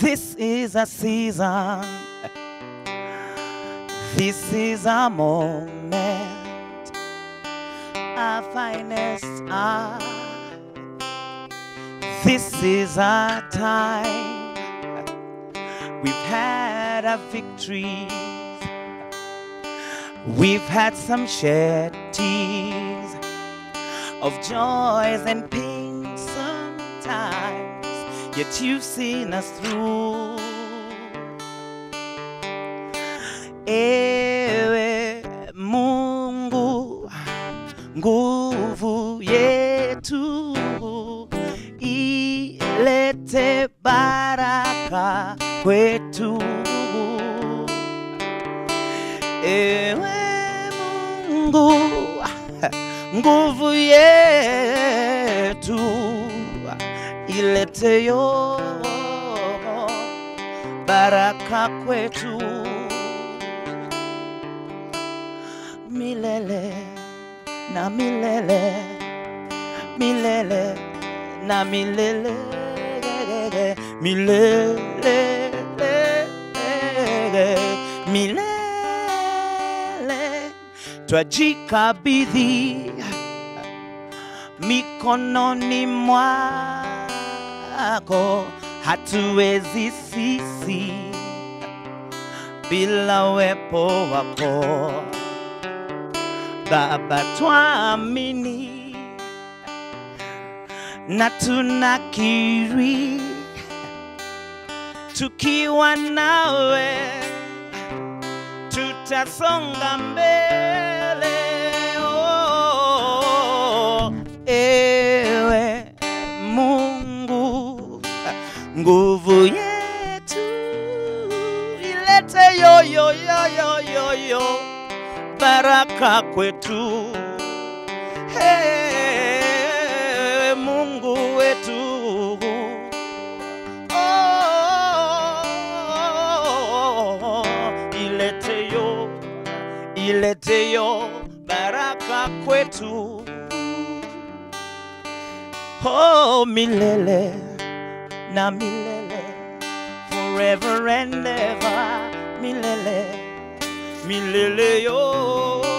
This is a season, this is a moment, our finest hour. This is our time, we've had our victories, we've had some shed tears of joys and pain sometimes. Yet you've seen us through. Ewe Mungu, nguvu yetu, ilete baraka kwetu. Ewe Mungu, nguvu yetu, ilete yo baraka kwetu milele na milele, milele na milele, milele milele. Twajikabidhi mikononi mwa hatuwezi sisi bila uwepo wako Baba, tuamini na tunakiri, tukiwa nawe tutasonga mbele. Oh, ewe nguvu yetu, ilete yo yo yo yo yo yo baraka kwetu. Hey, Mungu wetu. Oh, ilete yo baraka kwetu. Oh, milele na milele, forever and ever, milele, milele yo.